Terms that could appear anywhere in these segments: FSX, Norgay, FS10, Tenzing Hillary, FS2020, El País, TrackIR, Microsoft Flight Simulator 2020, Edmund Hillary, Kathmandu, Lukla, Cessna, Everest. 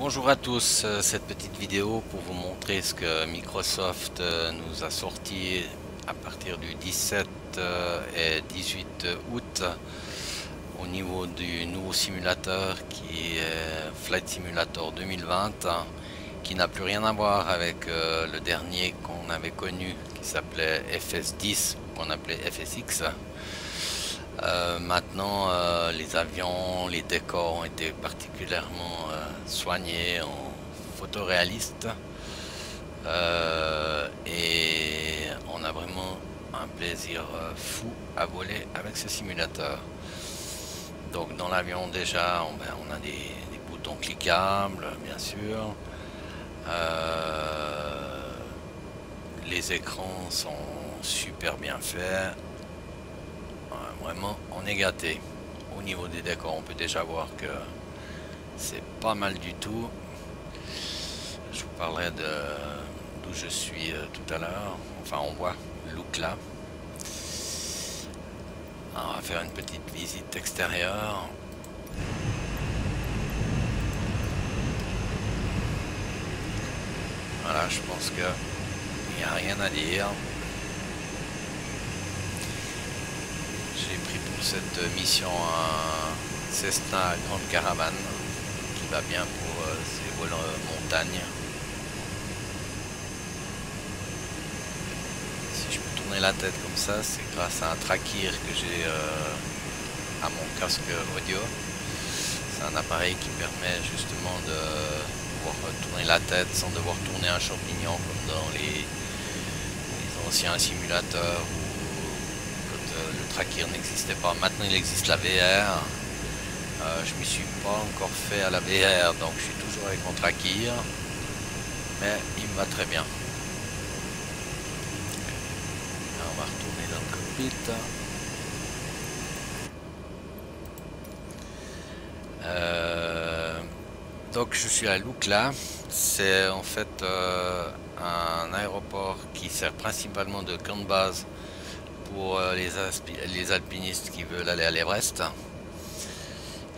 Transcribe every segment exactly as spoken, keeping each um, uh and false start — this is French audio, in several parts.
Bonjour à tous, cette petite vidéo pour vous montrer ce que Microsoft nous a sorti à partir du dix-sept et dix-huit août au niveau du nouveau simulateur qui est Flight Simulator deux mille vingt, qui n'a plus rien à voir avec le dernier qu'on avait connu qui s'appelait F S dix ou qu'on appelait F S X. Euh, maintenant euh, les avions, les décors ont été particulièrement euh, soignés en photoréaliste euh, et on a vraiment un plaisir euh, fou à voler avec ce simulateur. Donc dans l'avion déjà on, ben, on a des, des boutons cliquables bien sûr, euh, les écrans sont super bien faits. Vraiment, on est gâté. Au niveau des décors, on peut déjà voir que c'est pas mal du tout. Je vous parlerai de d'où je suis euh, tout à l'heure. Enfin, on voit Lukla. On va faire une petite visite extérieure. Voilà, je pense que il n'y a rien à dire. J'ai pris pour cette mission un Cessna grande caravane qui va bien pour euh, ces vols en montagne. Si je peux tourner la tête comme ça, c'est grâce à un TrackIR que j'ai euh, à mon casque audio. C'est un appareil qui permet justement de pouvoir tourner la tête sans devoir tourner un champignon comme dans les, les anciens simulateurs. Le TrackIR n'existait pas. Maintenant il existe la V R. Euh, je ne me suis pas encore fait à la V R, donc je suis toujours avec mon TrackIR, mais il me va très bien. Là, on va retourner dans le cockpit. Euh, donc je suis à Lukla. C'est en fait euh, un aéroport qui sert principalement de camp de base pour les, les alpinistes qui veulent aller à l'Everest.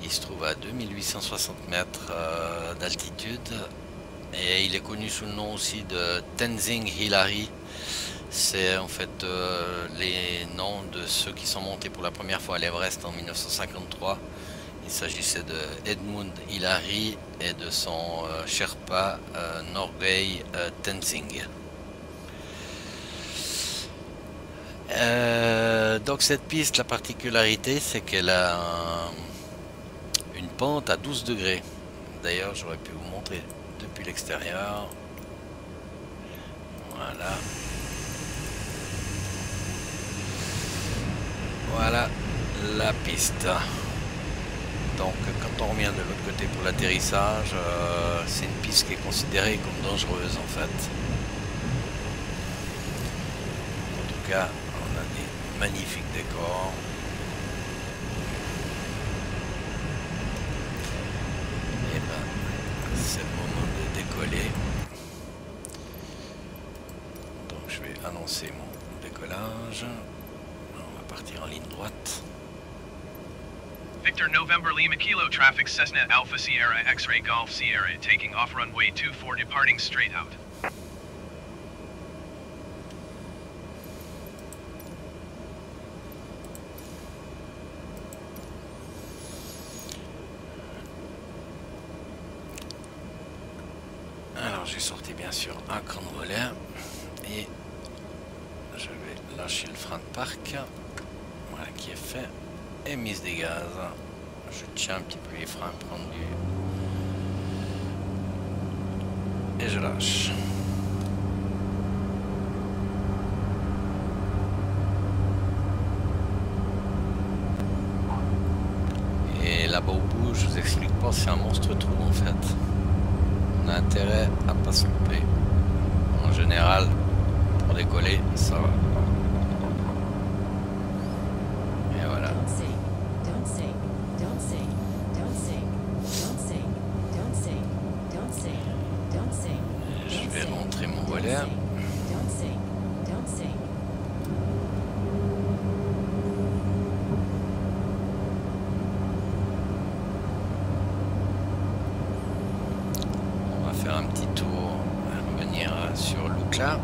Il se trouve à deux mille huit cent soixante mètres euh, d'altitude et il est connu sous le nom aussi de Tenzing Hillary. C'est en fait euh, les noms de ceux qui sont montés pour la première fois à l'Everest en mille neuf cent cinquante-trois. Il s'agissait de Edmund Hillary et de son euh, Sherpa euh, Norgay euh, Tenzing. Euh, donc cette piste, la particularité, c'est qu'elle a un, une pente à douze degrés. D'ailleurs, j'aurais pu vous montrer depuis l'extérieur. Voilà. Voilà la piste. Donc quand on revient de l'autre côté pour l'atterrissage, euh, c'est une piste qui est considérée comme dangereuse en fait. En tout cas, magnifique décor. Et ben c'est le moment de décoller. Donc je vais annoncer mon décollage. On va partir en ligne droite. Victor November Lima Kilo Traffic Cessna Alpha Sierra X-Ray Golf Sierra taking off runway two for departing straight out. J'ai sorti bien sûr un cran de volet et je vais lâcher le frein de parc. Voilà qui est fait. Et mise des gaz. Je tiens un petit peu les freins pendus. Et je lâche. Et là-bas au bout, je vous explique pas, c'est un monstre trou en fait. On a intérêt à pas se louper. En général, pour décoller, ça va. Et voilà. Je vais rentrer mon volet. faire un petit tour, revenir sur Lukla.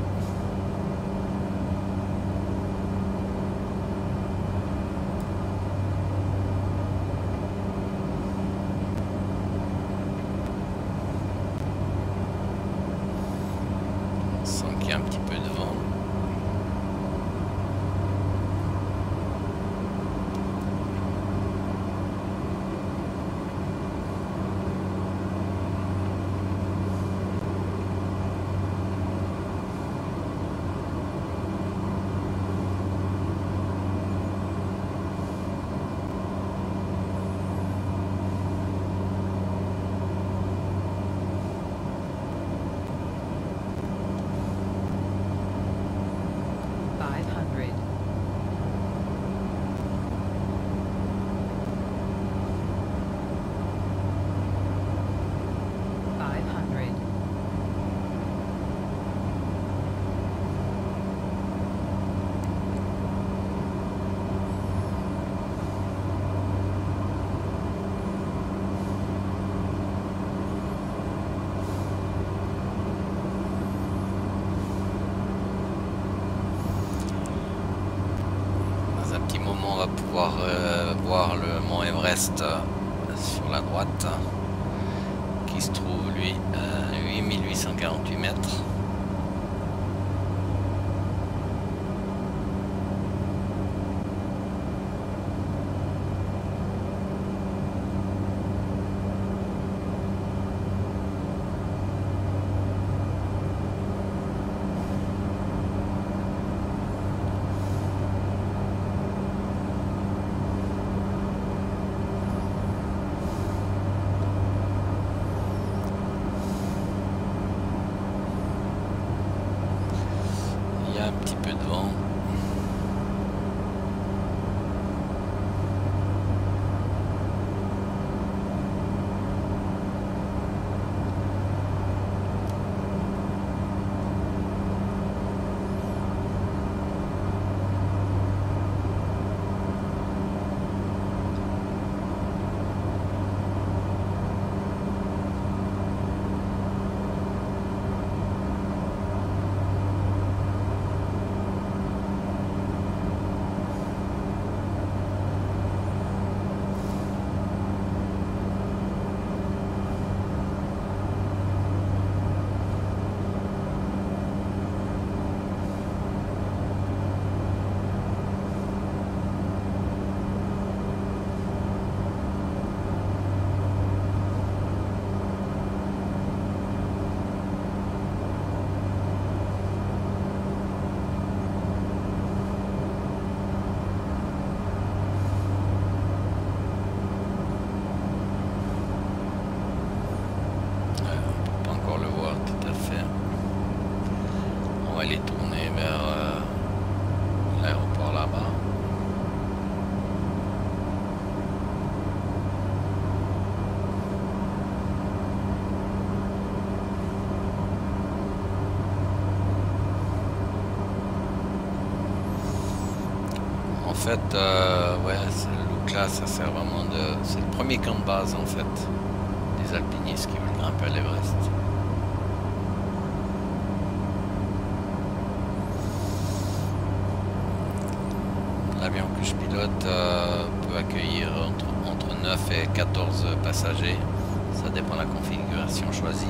Euh, voir le mont Everest euh, sur la droite qui se trouve lui à huit mille huit cent quarante-huit mètres. En fait, euh, ouais, Lukla, ça sert vraiment de... C'est le premier camp de base, en fait, des alpinistes qui veulent grimper à l'Everest. L'avion que je pilote euh, peut accueillir entre, entre neuf et quatorze passagers. Ça dépend de la configuration choisie.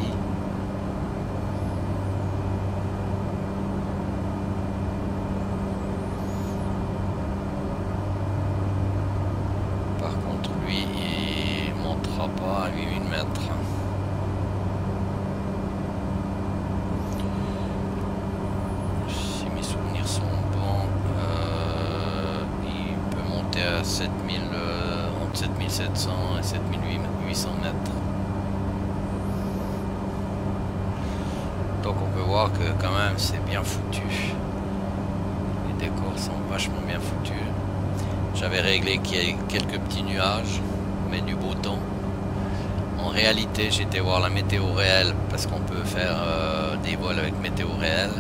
J'étais voir la météo réelle parce qu'on peut faire euh, des vols avec météo réelle.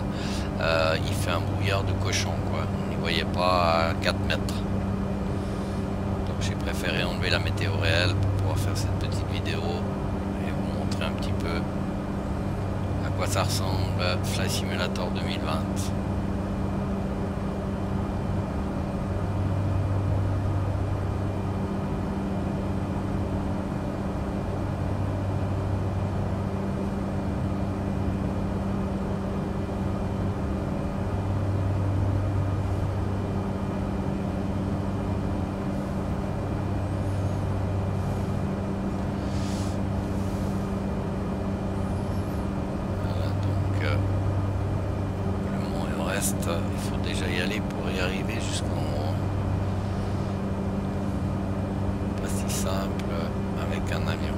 Euh, il fait un brouillard de cochon, quoi. On n'y voyait pas à quatre mètres. Donc j'ai préféré enlever la météo réelle pour pouvoir faire cette petite vidéo et vous montrer un petit peu quoi ça ressemble, Flight Simulator deux mille vingt. Il faut déjà y aller pour y arriver jusqu'au moment. Pas si simple avec un avion.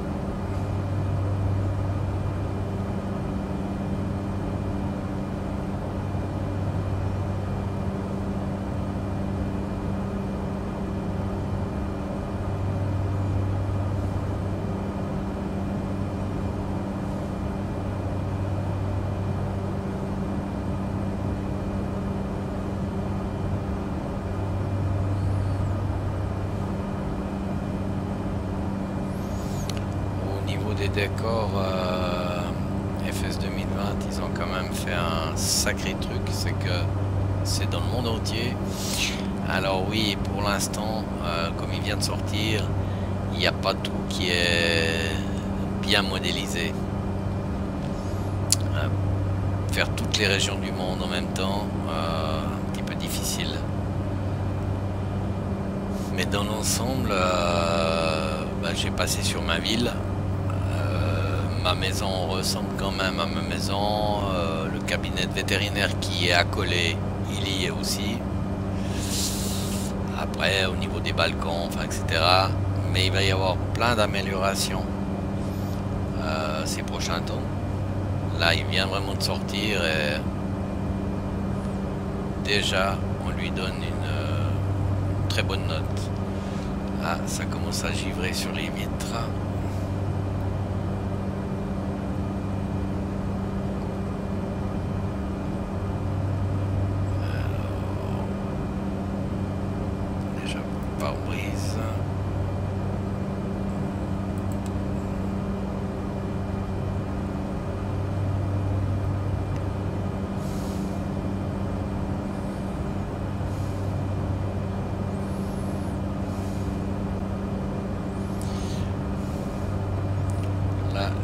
Des décors euh, F S deux mille vingt, ils ont quand même fait un sacré truc, c'est que c'est dans le monde entier. Alors oui, pour l'instant, euh, comme il vient de sortir, il n'y a pas tout qui est bien modélisé. Euh, faire toutes les régions du monde en même temps, euh, un petit peu difficile. Mais dans l'ensemble, euh, bah, j'ai passé sur ma ville. Ma maison ressemble quand même à ma maison, euh, le cabinet de vétérinaire qui est accolé, il y est aussi. Après, au niveau des balcons, enfin, et cetera. Mais il va y avoir plein d'améliorations euh, ces prochains temps. Là, il vient vraiment de sortir et déjà, on lui donne une, euh, une très bonne note. Ah, ça commence à givrer sur les vitres.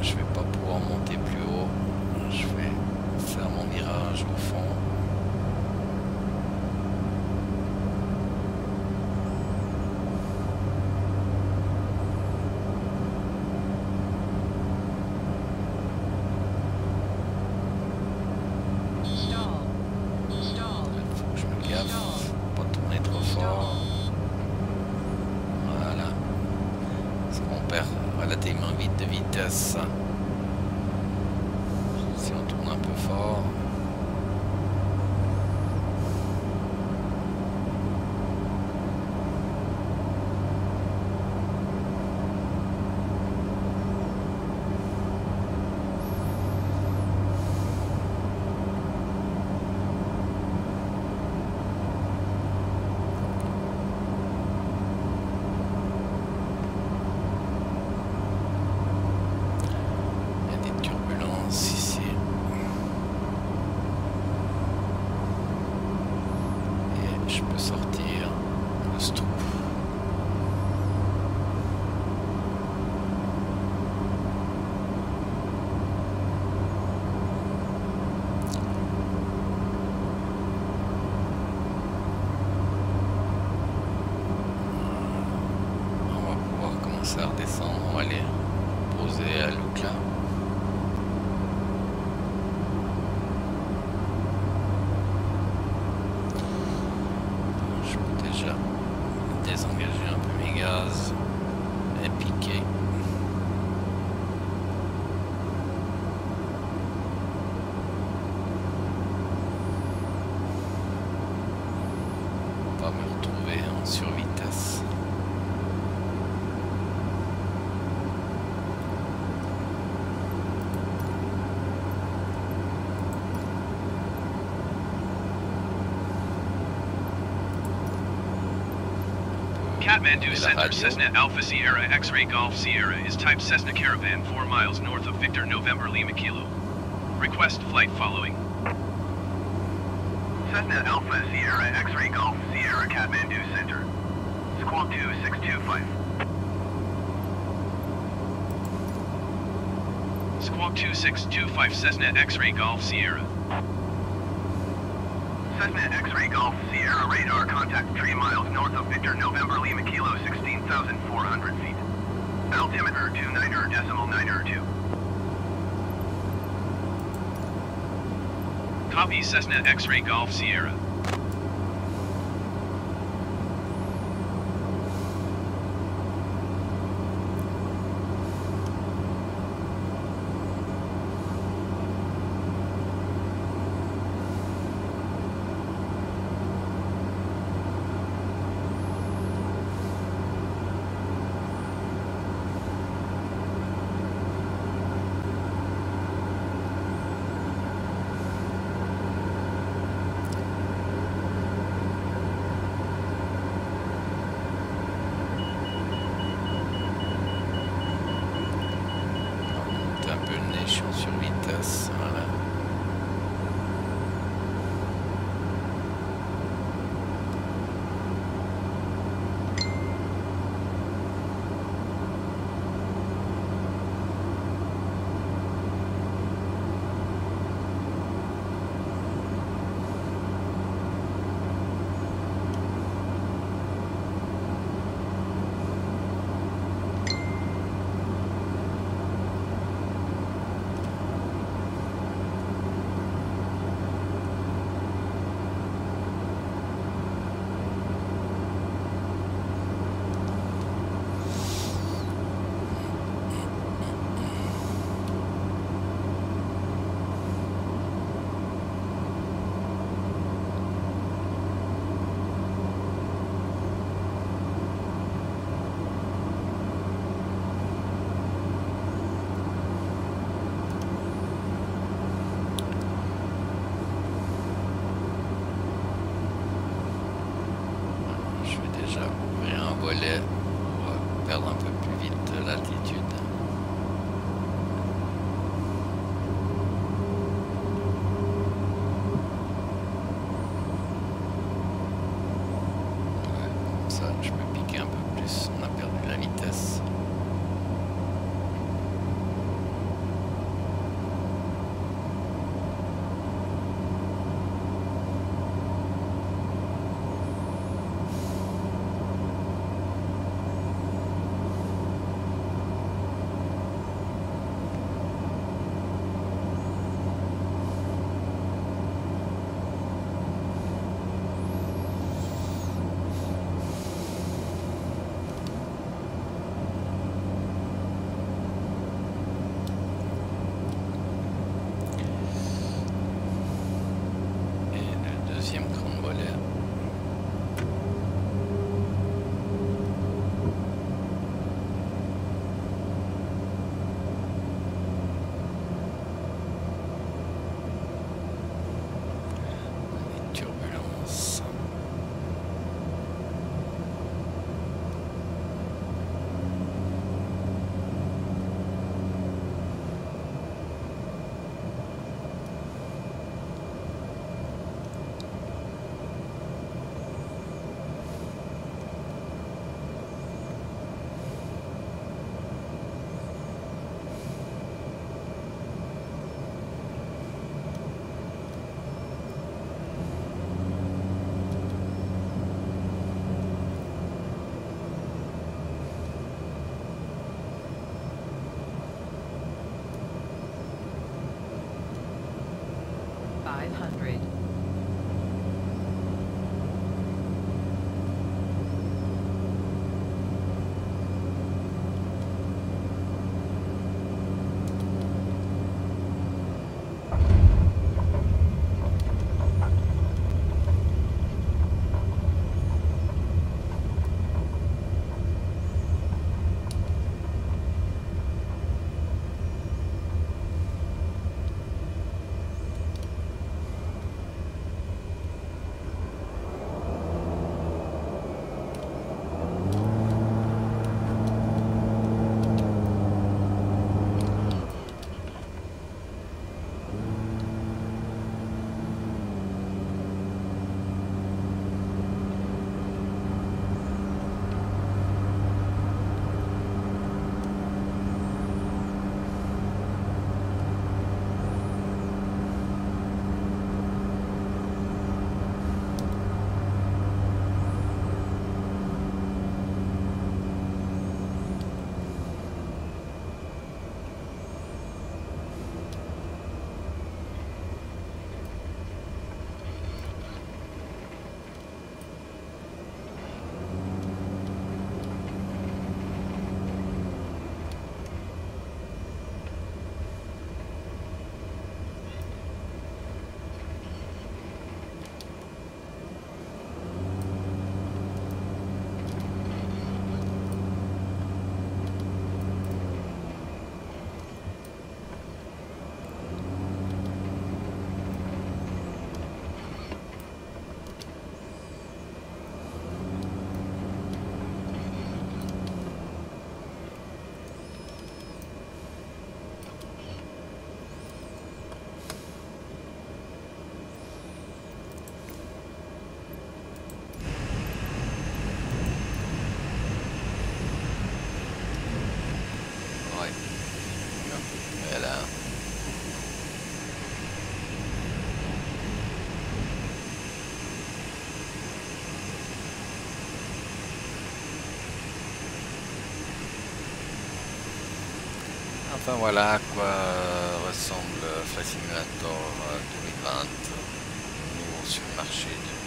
Je vais pas pouvoir monter plus haut, je vais faire mon virage au fond. Il faut que je me gaffe, pas tourner trop fort. Voilà, parce qu'on perd relativement vite de vitesse. Si on tourne un peu fort. À redescendre, on va aller poser à Lukla. Je peux déjà désengager un peu mes gaz et piquer. Pas me retrouver en survitesse. Kathmandu Center Cessna Alpha Sierra X-Ray Golf Sierra is type Cessna Caravan four miles north of Victor November Lima Kilo. Request flight following. Cessna Alpha Sierra X-Ray Golf Sierra Kathmandu Center. Squad two six two five. Squad two six two five Cessna X-Ray Golf Sierra. Cessna X-Ray Golf Sierra radar contact three miles north of Victor November Lima Kilo sixteen thousand four hundred feet. Altimeter two niner decimal niner two. Copy Cessna X-Ray Golf Sierra. Enfin voilà à quoi ressemble Flight Simulator deux mille vingt au niveau sur le marché de